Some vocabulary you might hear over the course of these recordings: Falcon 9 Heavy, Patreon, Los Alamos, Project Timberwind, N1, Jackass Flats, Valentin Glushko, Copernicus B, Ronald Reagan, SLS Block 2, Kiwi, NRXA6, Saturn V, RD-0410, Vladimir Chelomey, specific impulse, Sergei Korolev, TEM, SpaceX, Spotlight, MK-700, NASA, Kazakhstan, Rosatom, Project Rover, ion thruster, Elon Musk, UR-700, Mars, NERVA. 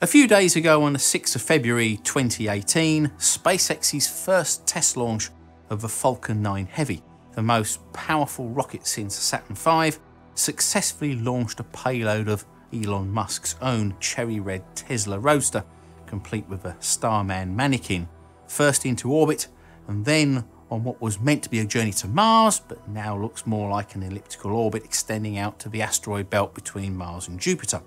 A few days ago, on the 6th of February 2018, SpaceX's first test launch of the Falcon 9 Heavy, the most powerful rocket since Saturn V, successfully launched a payload of Elon Musk's own cherry-red Tesla Roadster, complete with a Starman mannequin, first into orbit and then on what was meant to be a journey to Mars, but now looks more like an elliptical orbit extending out to the asteroid belt between Mars and Jupiter.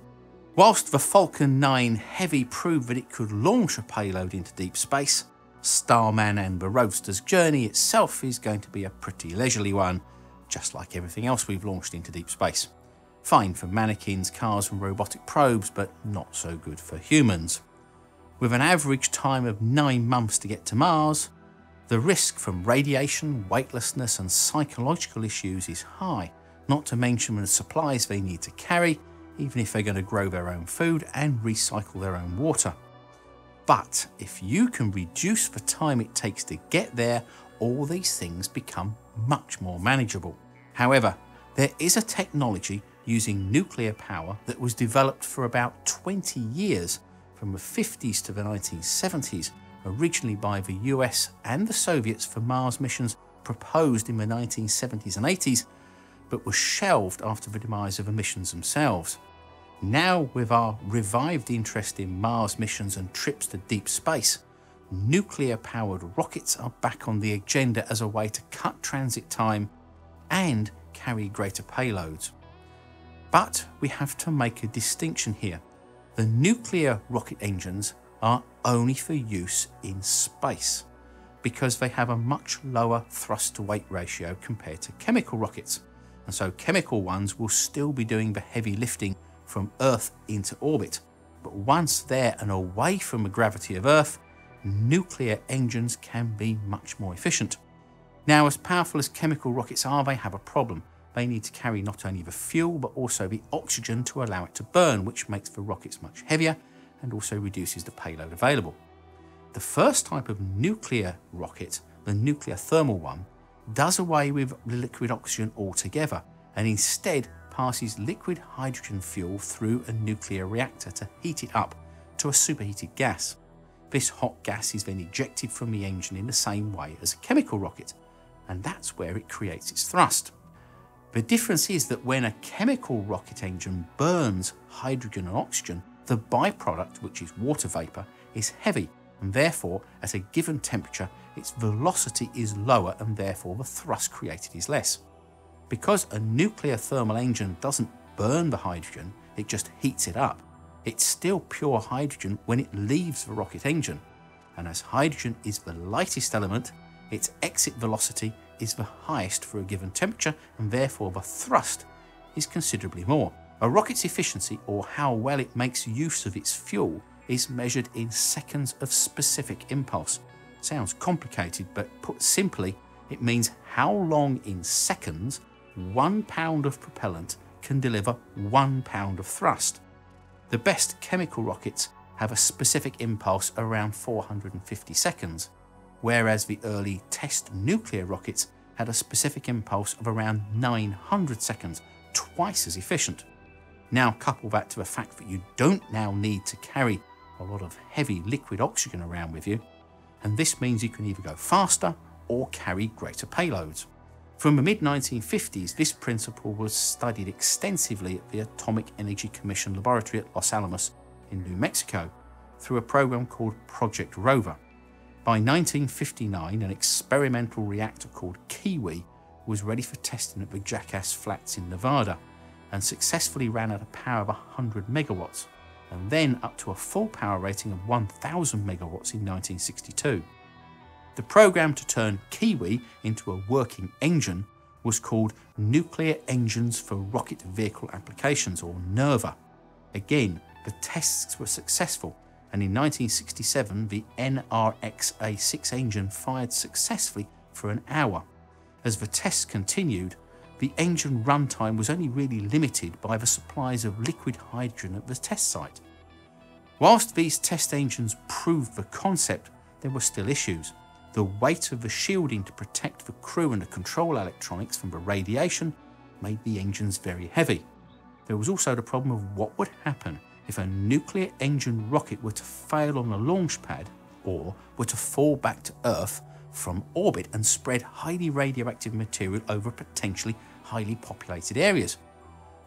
Whilst the Falcon 9 Heavy proved that it could launch a payload into deep space, Starman and the Roadster's journey itself is going to be a pretty leisurely one, just like everything else we've launched into deep space. Fine for mannequins, cars and robotic probes, but not so good for humans. With an average time of 9 months to get to Mars, the risk from radiation, weightlessness and psychological issues is high, not to mention the supplies they need to carry, even if they're going to grow their own food and recycle their own water. But if you can reduce the time it takes to get there, all these things become much more manageable. However, there is a technology using nuclear power that was developed for about 20 years, from the 50s to the 1970s, originally by the US and the Soviets for Mars missions proposed in the 1970s and 80s, but was shelved after the demise of the missions themselves. Now, with our revived interest in Mars missions and trips to deep space, nuclear-powered rockets are back on the agenda as a way to cut transit time and carry greater payloads. But we have to make a distinction here. The nuclear rocket engines are only for use in space, because they have a much lower thrust-to-weight ratio compared to chemical rockets, and so chemical ones will still be doing the heavy lifting from Earth into orbit. But once there and away from the gravity of Earth, nuclear engines can be much more efficient. Now, as powerful as chemical rockets are, they have a problem. They need to carry not only the fuel, but also the oxygen to allow it to burn, which makes the rockets much heavier and also reduces the payload available. The first type of nuclear rocket, the nuclear thermal one, does away with liquid oxygen altogether and instead passes liquid hydrogen fuel through a nuclear reactor to heat it up to a superheated gas. This hot gas is then ejected from the engine in the same way as a chemical rocket, and that's where it creates its thrust. The difference is that when a chemical rocket engine burns hydrogen and oxygen, the byproduct, which is water vapour, is heavy, and therefore at a given temperature its velocity is lower and therefore the thrust created is less. Because a nuclear thermal engine doesn't burn the hydrogen, it just heats it up. It's still pure hydrogen when it leaves the rocket engine, and as hydrogen is the lightest element, its exit velocity is the highest for a given temperature, and therefore the thrust is considerably more. A rocket's efficiency, or how well it makes use of its fuel, is measured in seconds of specific impulse. Sounds complicated, but put simply, it means how long in seconds 1 pound of propellant can deliver 1 pound of thrust. The best chemical rockets have a specific impulse around 450 seconds, whereas the early test nuclear rockets had a specific impulse of around 900 seconds, twice as efficient. Now couple that to the fact that you don't now need to carry a lot of heavy liquid oxygen around with you, and this means you can either go faster or carry greater payloads. From the mid-1950s, this principle was studied extensively at the Atomic Energy Commission Laboratory at Los Alamos in New Mexico through a program called Project Rover. By 1959, an experimental reactor called Kiwi was ready for testing at the Jackass Flats in Nevada and successfully ran at a power of 100 megawatts and then up to a full power rating of 1,000 megawatts in 1962. The program to turn Kiwi into a working engine was called Nuclear Engines for Rocket Vehicle Applications, or NERVA. Again, the tests were successful, and in 1967 the NRXA6 engine fired successfully for an hour. As the tests continued, the engine runtime was only really limited by the supplies of liquid hydrogen at the test site. Whilst these test engines proved the concept, there were still issues. The weight of the shielding to protect the crew and the control electronics from the radiation made the engines very heavy. There was also the problem of what would happen if a nuclear engine rocket were to fail on a launch pad or were to fall back to Earth from orbit and spread highly radioactive material over potentially highly populated areas.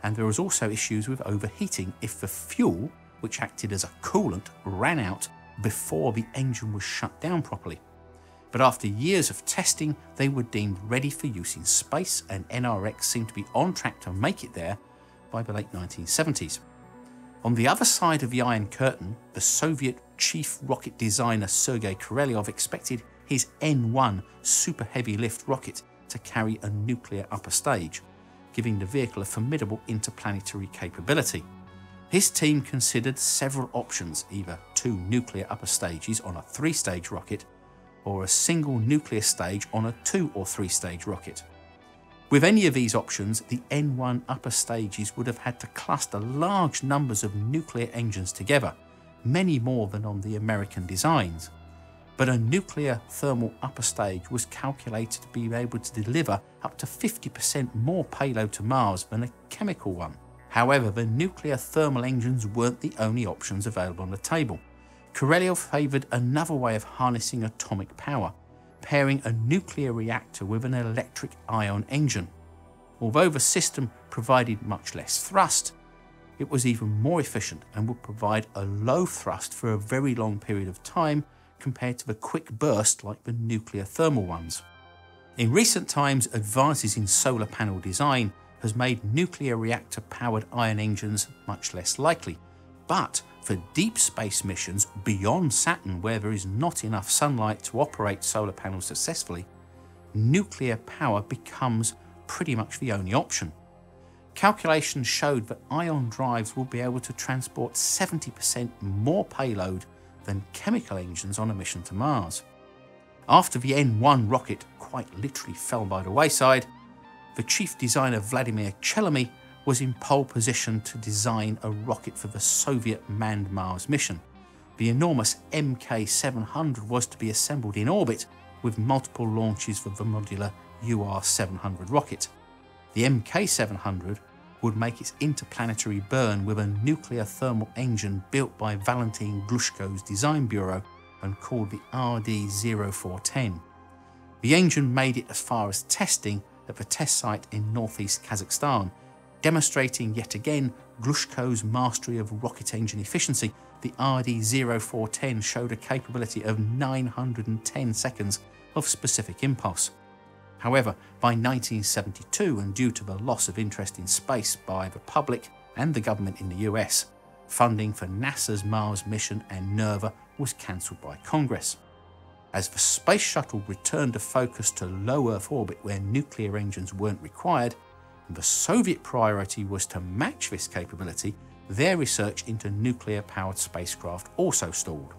And there was also issues with overheating if the fuel, which acted as a coolant, ran out before the engine was shut down properly. But after years of testing, they were deemed ready for use in space, and NRX seemed to be on track to make it there by the late 1970s. On the other side of the Iron Curtain, the Soviet chief rocket designer Sergei Korolev expected his N1 super heavy lift rocket to carry a nuclear upper stage, giving the vehicle a formidable interplanetary capability. His team considered several options, either two nuclear upper stages on a three-stage rocket or a single nuclear stage on a two- or three-stage rocket. With any of these options, the N1 upper stages would have had to cluster large numbers of nuclear engines together, many more than on the American designs. But a nuclear thermal upper stage was calculated to be able to deliver up to 50% more payload to Mars than a chemical one. However, the nuclear thermal engines weren't the only options available on the table. Korolev favoured another way of harnessing atomic power, pairing a nuclear reactor with an electric ion engine. Although the system provided much less thrust, it was even more efficient and would provide a low thrust for a very long period of time compared to the quick burst like the nuclear thermal ones. In recent times, advances in solar panel design has made nuclear reactor powered ion engines much less likely, but for deep space missions beyond Saturn, where there is not enough sunlight to operate solar panels successfully, nuclear power becomes pretty much the only option. Calculations showed that ion drives will be able to transport 70% more payload than chemical engines on a mission to Mars. After the N1 rocket quite literally fell by the wayside, the chief designer Vladimir Chelomey was in pole position to design a rocket for the Soviet manned Mars mission. The enormous MK-700 was to be assembled in orbit with multiple launches for the modular UR-700 rocket. The MK-700 would make its interplanetary burn with a nuclear thermal engine built by Valentin Glushko's design bureau and called the RD-0410. The engine made it as far as testing at the test site in northeast Kazakhstan, demonstrating yet again Glushko's mastery of rocket engine efficiency. The RD-0410 showed a capability of 910 seconds of specific impulse. However, by 1972, and due to the loss of interest in space by the public and the government in the US, funding for NASA's Mars mission and NERVA was cancelled by Congress. As the space shuttle returned to focus to low Earth orbit where nuclear engines weren't required, the Soviet priority was to match this capability. Their research into nuclear-powered spacecraft also stalled.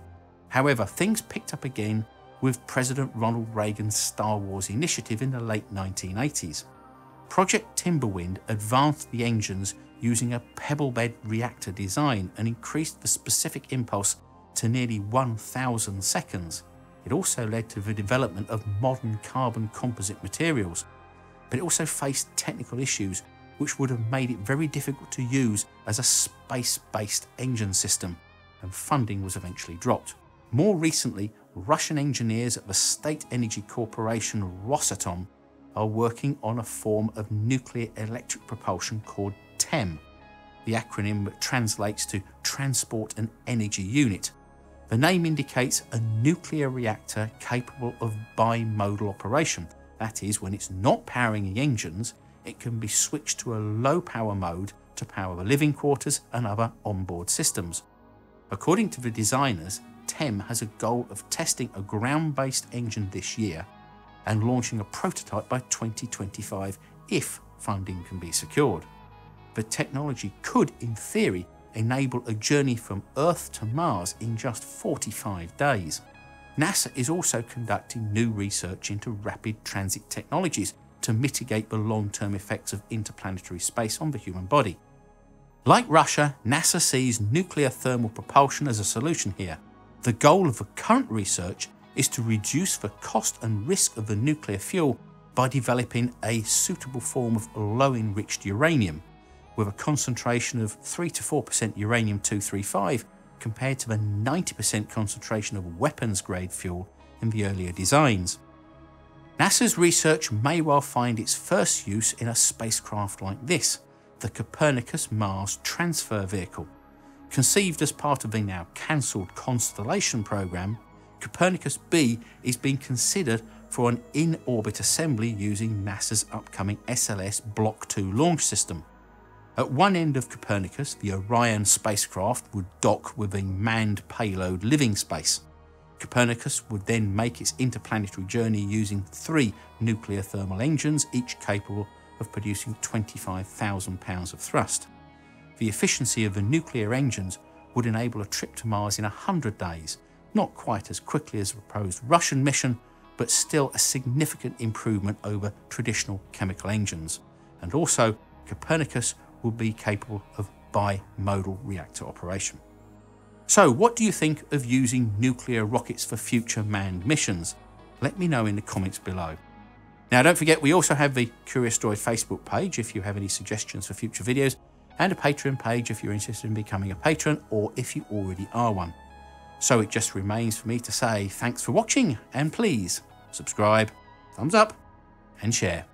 However, things picked up again with President Ronald Reagan's Star Wars initiative in the late 1980s. Project Timberwind advanced the engines using a pebble-bed reactor design and increased the specific impulse to nearly 1,000 seconds. It also led to the development of modern carbon composite materials, but it also faced technical issues which would have made it very difficult to use as a space-based engine system, and funding was eventually dropped. More recently, Russian engineers at the state energy corporation Rosatom are working on a form of nuclear electric propulsion called TEM, the acronym that translates to Transport and Energy Unit. The name indicates a nuclear reactor capable of bimodal operation. That is, when it's not powering the engines, it can be switched to a low power mode to power the living quarters and other onboard systems. According to the designers, TEM has a goal of testing a ground-based engine this year and launching a prototype by 2025 if funding can be secured. The technology could, in theory, enable a journey from Earth to Mars in just 45 days. NASA is also conducting new research into rapid transit technologies to mitigate the long-term effects of interplanetary space on the human body. Like Russia, NASA sees nuclear thermal propulsion as a solution here. The goal of the current research is to reduce the cost and risk of the nuclear fuel by developing a suitable form of low-enriched uranium. with a concentration of 3 to 4% uranium-235 compared to the 90% concentration of weapons-grade fuel in the earlier designs. NASA's research may well find its first use in a spacecraft like this, the Copernicus Mars Transfer Vehicle. Conceived as part of the now cancelled Constellation program, Copernicus B is being considered for an in-orbit assembly using NASA's upcoming SLS Block 2 launch system. At one end of Copernicus, the Orion spacecraft would dock with a manned payload Living Space. Copernicus would then make its interplanetary journey using 3 nuclear thermal engines, each capable of producing 25,000 pounds of thrust. The efficiency of the nuclear engines would enable a trip to Mars in 100 days, not quite as quickly as the proposed Russian mission, but still a significant improvement over traditional chemical engines. And also, Copernicus would be capable of bimodal reactor operation. So what do you think of using nuclear rockets for future manned missions? Let me know in the comments below. Now don't forget, we also have the Curious Droid Facebook page if you have any suggestions for future videos, and a Patreon page if you're interested in becoming a patron, or if you already are one. So it just remains for me to say thanks for watching, and please subscribe, thumbs up and share.